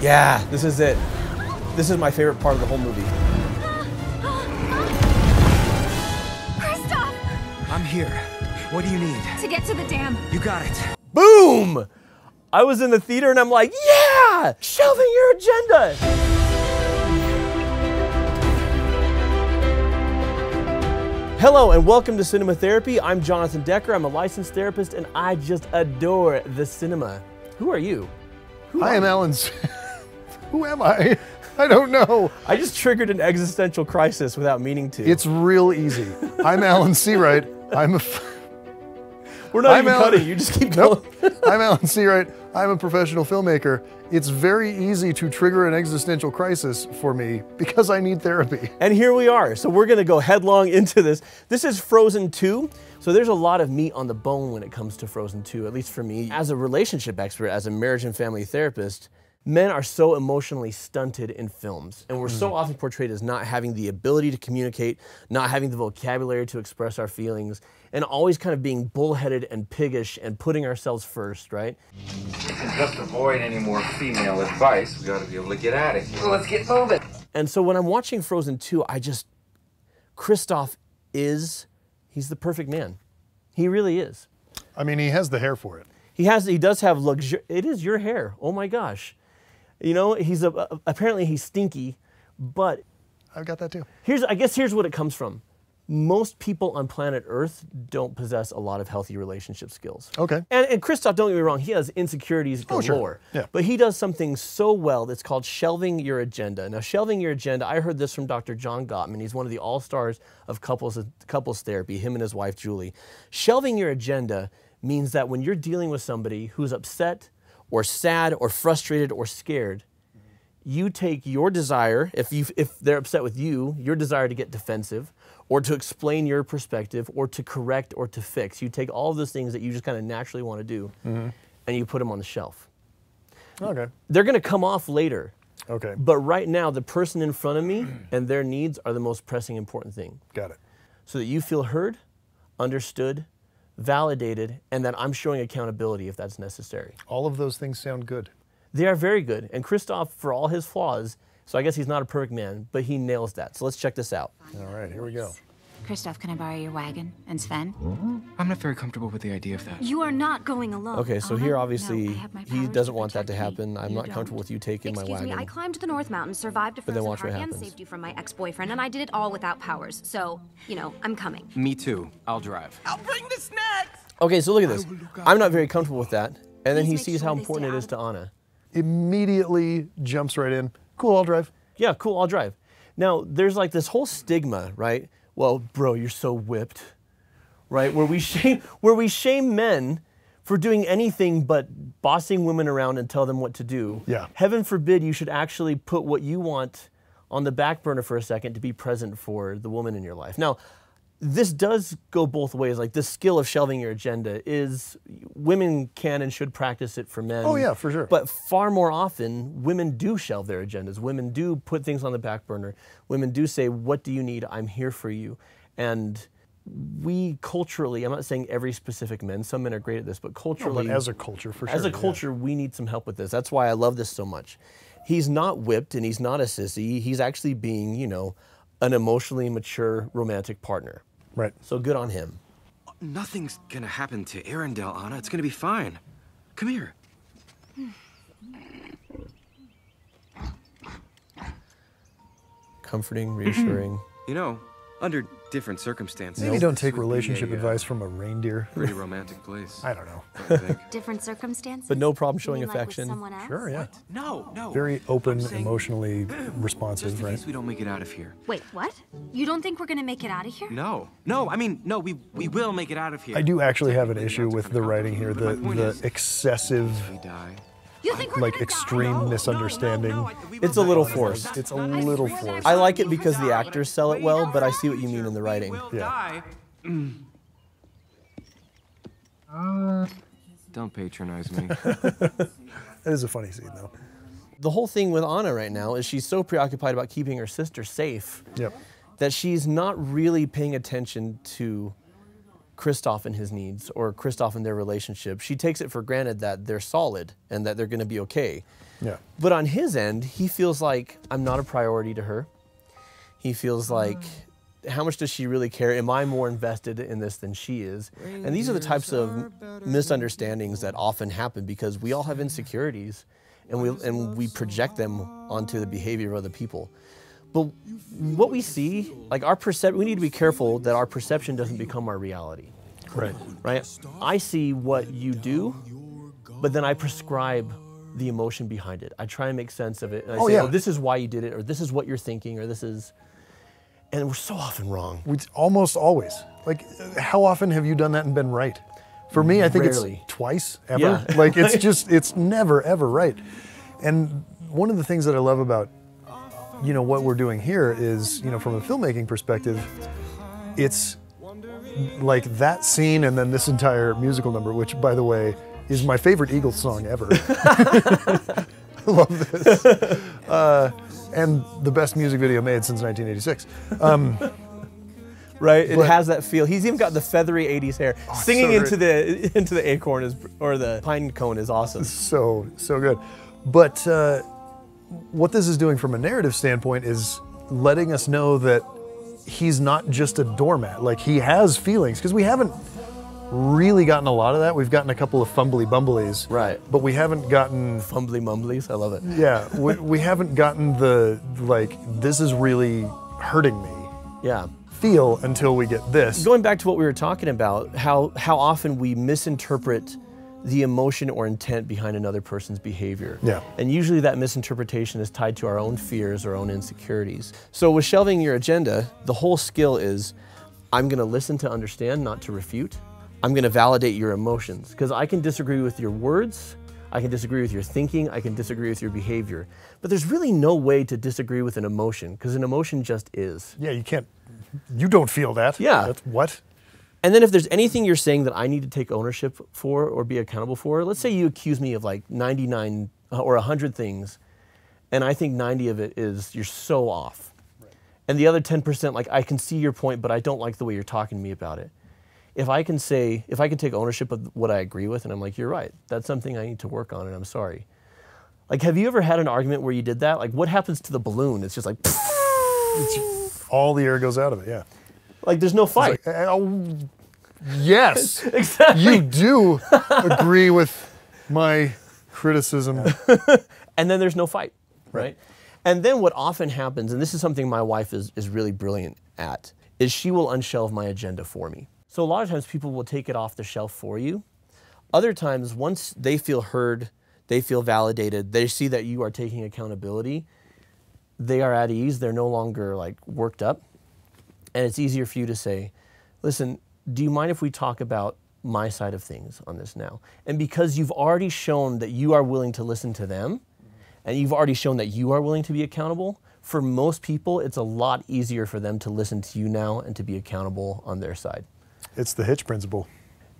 Yeah, this is it. This is my favorite part of the whole movie. Kristoff! I'm here. What do you need? To get to the dam. You got it. Boom! I was in the theater and I'm like, yeah! Shelving Your Agenda! Hello and welcome to Cinema Therapy. I'm Jonathan Decker, I'm a licensed therapist, and I just adore the cinema. Who are you? I am Alan. Who am I? I don't know. I just triggered an existential crisis without meaning to. It's real easy. I'm Alan Seawright. We're not even cutting, you just keep going. Nope. I'm Alan Seawright. I'm a professional filmmaker. It's very easy to trigger an existential crisis for me because I need therapy. And here we are. So we're going to go headlong into this. This is Frozen 2. So there's a lot of meat on the bone when it comes to Frozen 2, at least for me. As a relationship expert, as a marriage and family therapist, men are so emotionally stunted in films, and we're so often portrayed as not having the ability to communicate, not having the vocabulary to express our feelings, and always kind of being bullheaded and piggish and putting ourselves first, right? We can just avoid any more female advice. We gotta be able to get at it. Well, let's get moving. And so when I'm watching Frozen 2, I just, Kristoff is, he's the perfect man. He really is. I mean, he has the hair for it. He does have luxury, it is your hair, oh my gosh. You know, apparently he's stinky, but... I've got that too. I guess here's what it comes from. Most people on planet Earth don't possess a lot of healthy relationship skills. Okay. And Kristoff, don't get me wrong, he has insecurities galore. Oh, sure. Yeah. But he does something so well that's called shelving your agenda. Now, shelving your agenda, I heard this from Dr. John Gottman. He's one of the all-stars of couples therapy, him and his wife, Julie. Shelving your agenda means that when you're dealing with somebody who's upset, or sad, or frustrated, or scared, you take your desire, if they're upset with you, your desire to get defensive, or to explain your perspective, or to correct, or to fix. You take all of those things that you just kind of naturally want to do, and you put them on the shelf. Okay. They're going to come off later. Okay. But right now, the person in front of me and their needs are the most pressing important thing. Got it. So that you feel heard, understood, validated, and that I'm showing accountability if that's necessary. All of those things sound good. They are very good, and Kristoff, for all his flaws, so I guess he's not a perfect man, but he nails that, so let's check this out. All right, here we go. Kristoff, can I borrow your wagon and Sven? I'm not very comfortable with the idea of that. You are not going alone. Okay, so here obviously he doesn't want that to happen. I'm not comfortable with you taking my wagon. Excuse me, I climbed the North Mountain, survived a frozen heart, and saved you from my ex-boyfriend, and I did it all without powers. So, you know, I'm coming. Me too. I'll drive. I'll bring the snacks! Okay, so look at this. I'm not very comfortable with that, and then he sees how important it is to Anna. Immediately jumps right in. Cool, I'll drive. Yeah, cool, I'll drive. Now, there's like this whole stigma, right? Well, bro, you're so whipped, right? Where we shame men for doing anything but bossing women around and tell them what to do. Yeah. Heaven forbid you should actually put what you want on the back burner for a second to be present for the woman in your life. Now, this does go both ways. Like this skill of shelving your agenda is, women can and should practice it for men. Oh yeah, for sure. But far more often, women do shelve their agendas. Women do put things on the back burner. Women do say, what do you need? I'm here for you. And we culturally, I'm not saying every specific men, some men are great at this, but culturally. No, but as a culture, for sure. As a culture, we need some help with this. That's why I love this so much. He's not whipped and he's not a sissy. He's actually being, you know, an emotionally mature romantic partner. Right. So good on him. Nothing's gonna happen to Arendelle, Anna. It's gonna be fine. Come here. Comforting, reassuring. You know, under different circumstances. Maybe don't take relationship advice from a reindeer. Pretty romantic place. I don't know. Different circumstances? But no problem showing affection. Like sure, yeah. What? No, no. Very open, emotionally responsive, just in case we don't make it out of here. Wait, what? You don't think we're going to make it out of here? No. No, I mean, no, we will make it out of here. I do actually have an issue with the writing here, the excessive... like extreme misunderstanding. It's a little forced. It's a little forced. I like it because the actors sell it well, but I see what you mean in the writing. Yeah. Don't patronize me. That is a funny scene, though. The whole thing with Anna right now is she's so preoccupied about keeping her sister safe that she's not really paying attention to Kristoff and his needs, or Kristoff and their relationship. She takes it for granted that they're solid and that they're going to be okay. Yeah. But on his end, he feels like I'm not a priority to her. He feels like, how much does she really care? Am I more invested in this than she is? And these are the types of misunderstandings that often happen because we all have insecurities and we project them onto the behavior of other people. But what we see, like our we need to be careful that our perception doesn't become our reality. Right. Right? I see what you do, but then I prescribe the emotion behind it. I try and make sense of it. And I say, oh, this is why you did it, or this is what you're thinking, or this is... And we're so often wrong. Almost always. Like, how often have you done that and been right? For me, I think Rarely. It's twice, ever. Yeah. Like, it's just, it's never, ever right. And one of the things that I love about, you know, what we're doing here is, you know, from a filmmaking perspective, it's like that scene and then this entire musical number, which, by the way, is my favorite Eagles song ever. I love this. And the best music video made since 1986. Right, it has that feel. He's even got the feathery 80s hair. Oh, singing so into the acorn is, or the pine cone is awesome. So good. But what this is doing from a narrative standpoint is letting us know that he's not just a doormat. Like, he has feelings, because we haven't really gotten a lot of that. We've gotten a couple of fumbly bumblies. Right. But we haven't gotten... Fumbly mumblies, I love it. Yeah, we haven't gotten the, like, this is really hurting me. Yeah. Feel until we get this. Going back to what we were talking about, how often we misinterpret the emotion or intent behind another person's behavior. Yeah. And usually that misinterpretation is tied to our own fears or own insecurities. So with Shelving Your Agenda, the whole skill is, I'm gonna listen to understand, not to refute. I'm gonna validate your emotions, because I can disagree with your words, I can disagree with your thinking, I can disagree with your behavior. But there's really no way to disagree with an emotion, because an emotion just is. Yeah, you can't, you don't feel that. Yeah. That's, what? And then if there's anything you're saying that I need to take ownership for or be accountable for, let's say you accuse me of like 99 or 100 things, and I think 90 of it is, you're so off. Right. And the other 10%, like, I can see your point, but I don't like the way you're talking to me about it. If I can say, if I can take ownership of what I agree with, and I'm like, you're right, that's something I need to work on, and I'm sorry. Like, have you ever had an argument where you did that? Like, what happens to the balloon? It's just like, all the air goes out of it, yeah. Like, there's no fight. Like, oh, yes, exactly. You do agree with my criticism. And then there's no fight, right? And then what often happens, and this is something my wife is really brilliant at, is she will unshelve my agenda for me. So a lot of times people will take it off the shelf for you. Other times, once they feel heard, they feel validated, they see that you are taking accountability, they are at ease, they're no longer like worked up. And it's easier for you to say, listen, do you mind if we talk about my side of things on this now? And because you've already shown that you are willing to listen to them, and you've already shown that you are willing to be accountable, for most people, it's a lot easier for them to listen to you now and to be accountable on their side. It's the Hitch principle.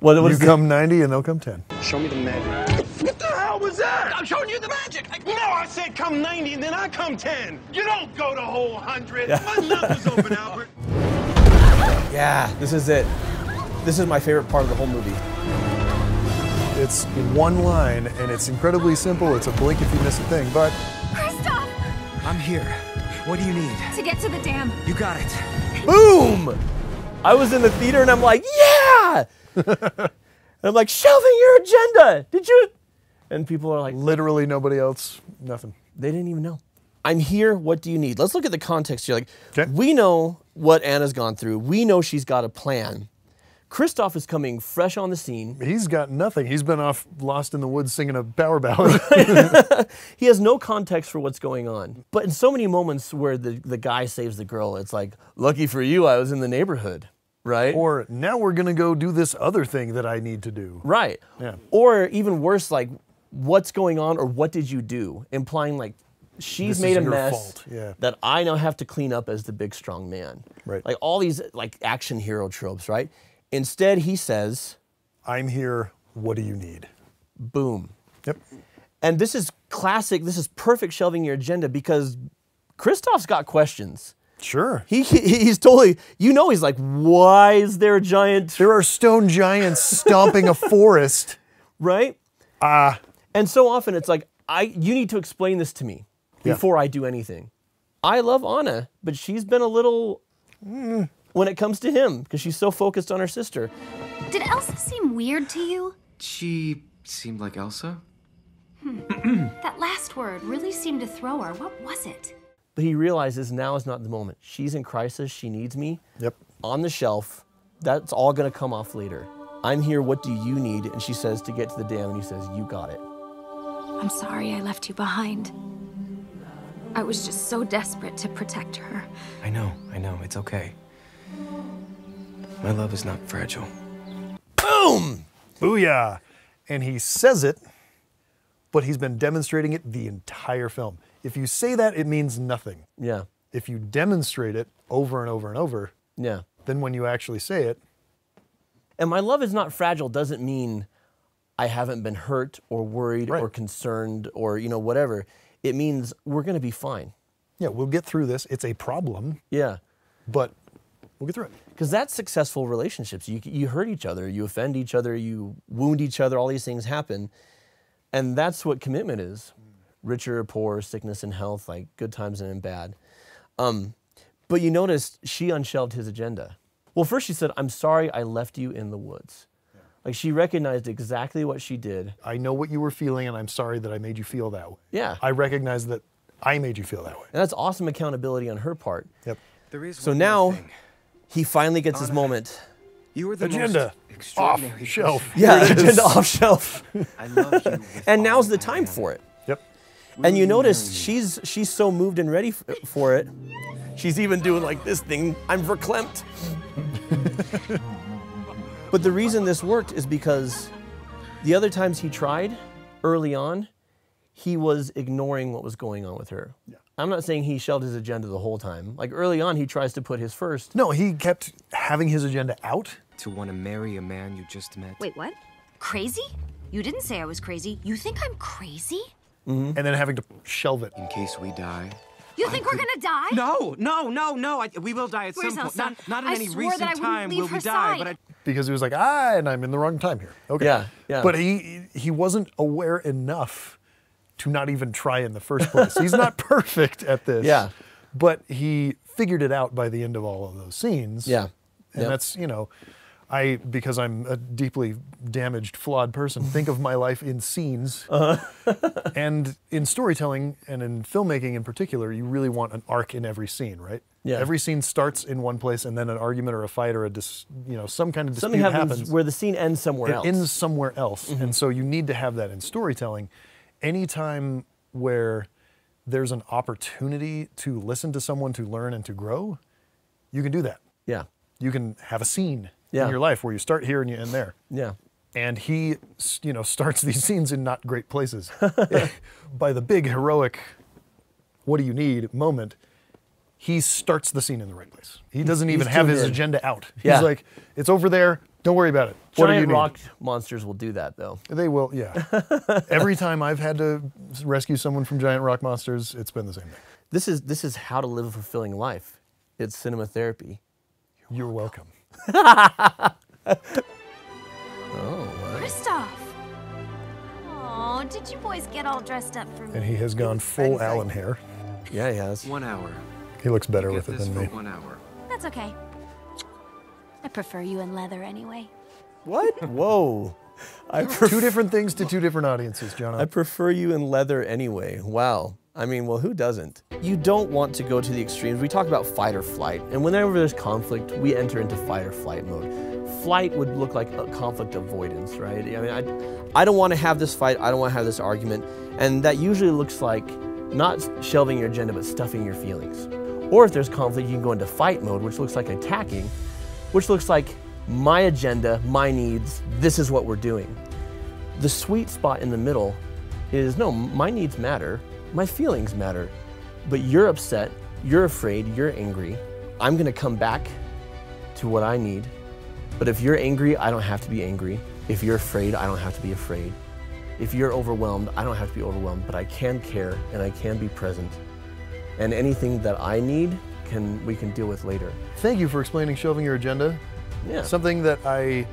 What you come 90 and they'll come 10. Show me the magic. What the hell was that? I'm showing you the magic. No, I said come 90 and then I come 10. You don't go the whole 100. Yeah. My number's open, Albert. Yeah, this is it. This is my favorite part of the whole movie. It's one line and it's incredibly simple. It's a blink if you miss a thing, but... Kristoff! I'm here. What do you need? To get to the dam. You got it. Boom! I was in the theater and I'm like, yeah! And I'm like, Shelving Your Agenda! Did you? And people are like... Literally nobody else, nothing. They didn't even know. I'm here, what do you need? Let's look at the context here. Like, okay. We know what Anna's gone through. We know she's got a plan. Kristoff is coming fresh on the scene. He's got nothing. He's been off Lost in the Woods singing a power ballad. He has no context for what's going on. But in so many moments where the guy saves the girl, it's like, lucky for you, I was in the neighborhood, right? Or, now we're gonna go do this other thing that I need to do. Right. Yeah. Or even worse, like, what's going on or what did you do? Implying like, she's made a mess that I now have to clean up as the big strong man. Right. Like all these like action hero tropes, right? Instead, he says, I'm here, what do you need? Boom. Yep. And this is classic, this is perfect Shelving Your Agenda because Kristoff's got questions. Sure. He's totally, you know, he's like, why is there a giant? There are stone giants stomping a forest. Right? And so often it's like, you need to explain this to me before I do anything. I love Anna, but she's been a little when it comes to him, because she's so focused on her sister. Did Elsa seem weird to you? She seemed like Elsa. That last word really seemed to throw her. What was it? But he realizes now is not the moment. She's in crisis. She needs me. Yep. On the shelf. That's all going to come off later. I'm here. What do you need? And she says to get to the dam, and he says, you got it. I'm sorry I left you behind. I was just so desperate to protect her. I know. It's okay. My love is not fragile. Boom! Booyah! And he says it, but he's been demonstrating it the entire film. If you say that, it means nothing. Yeah. If you demonstrate it over and over and over, yeah. Then when you actually say it. And my love is not fragile doesn't mean I haven't been hurt or worried or concerned or, you know, whatever. It means we're going to be fine. Yeah, we'll get through this. It's a problem. Yeah. But we'll get through it. Because that's successful relationships. You hurt each other, you offend each other, you wound each other, all these things happen. And that's what commitment is. Rich or poor, sickness and health, like good times and bad. But you noticed she unshelved his agenda. Well, first she said, I'm sorry I left you in the woods. Yeah. Like she recognized exactly what she did. I know what you were feeling and I'm sorry that I made you feel that way. Yeah. I recognize that I made you feel that way. And that's awesome accountability on her part. Yep. There is so now thing. He finally gets Anna, his moment. You were the agenda off shelf. Yeah, agenda off shelf. I love you. And now's the time for it. Yep. And you notice she's so moved and ready for it. She's even doing like this thing, I'm verklempt. But the reason this worked is because the other times he tried early on, he was ignoring what was going on with her. Yeah. I'm not saying he shelved his agenda the whole time. Like early on, he tries to put his first. No, he kept having his agenda out. To want to marry a man you just met. Wait, what? Crazy? You didn't say I was crazy. You think I'm crazy? Mm-hmm. And then having to shelve it. In case we die. You think we're gonna die? No. We will die at some point. Not in any recent time will we die. But because he was like, and I'm in the wrong time here. Okay. Yeah, yeah. But he wasn't aware enough to not even try in the first place. He's not perfect at this. Yeah. But he figured it out by the end of all of those scenes. Yeah. And that's, you know, because I'm a deeply damaged, flawed person, think of my life in scenes. Uh-huh. And in storytelling and in filmmaking in particular, you really want an arc in every scene, right? Yeah. Every scene starts in one place and then an argument or a fight or a some kind of dispute happens where the scene ends somewhere else. It ends somewhere else. Mm-hmm. And so you need to have that in storytelling. Anytime where there's an opportunity to listen to someone, to learn and to grow, you can do that. Yeah. You can have a scene. Yeah. In your life where you start here and you end there. Yeah. And he, you know, starts these scenes in not great places. By the big heroic, what do you need moment, he starts the scene in the right place. He doesn't even have his agenda out. Yeah. He's like, it's over there, don't worry about it. What do you need? Giant rock monsters will do that though. They will, yeah. Every time I've had to rescue someone from giant rock monsters, it's been the same thing. This is how to live a fulfilling life. It's cinema therapy. You're welcome. Kristoff! Oh, did you boys get all dressed up for me? And he has gone full Alan hair. Yeah, he has. 1 hour. He looks better with it than me. 1 hour. That's okay. I prefer you in leather anyway. What? Whoa. Two different things to two different audiences, Jonathan. I prefer you in leather anyway. Wow. I mean, well, who doesn't? You don't want to go to the extremes. We talk about fight or flight, and whenever there's conflict, we enter into fight or flight mode. Flight would look like a conflict avoidance, right? I mean, I don't want to have this fight, I don't want to have this argument, and that usually looks like not shelving your agenda, but stuffing your feelings. Or if there's conflict, you can go into fight mode, which looks like attacking, which looks like my agenda, my needs, this is what we're doing. The sweet spot in the middle is, no, my needs matter, my feelings matter, but you're upset, you're afraid, you're angry. I'm gonna come back to what I need, but if you're angry, I don't have to be angry. If you're afraid, I don't have to be afraid. If you're overwhelmed, I don't have to be overwhelmed, but I can care and I can be present. And anything that I need, we can deal with later. Thank you for explaining Shelving Your Agenda. Yeah. Something that I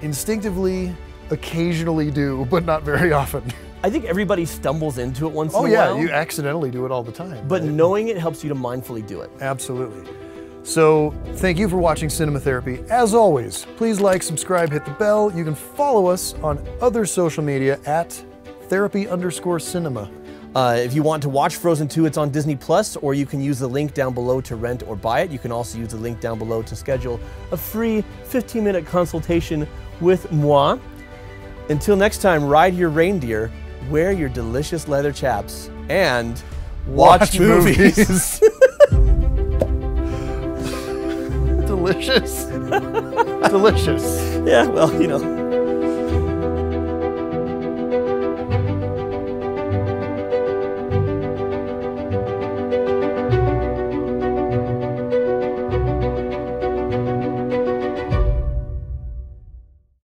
instinctively, occasionally do, but not very often. I think everybody stumbles into it once in a while. Oh yeah, you accidentally do it all the time. But knowing it helps you to mindfully do it. Absolutely. So thank you for watching Cinema Therapy. As always, please like, subscribe, hit the bell. You can follow us on other social media at therapy_cinema. If you want to watch Frozen 2, it's on Disney Plus, or you can use the link down below to rent or buy it. You can also use the link down below to schedule a free 15-minute consultation with moi. Until next time, ride your reindeer, wear your delicious leather chaps, and watch movies. Delicious. Delicious. Yeah, well, you know.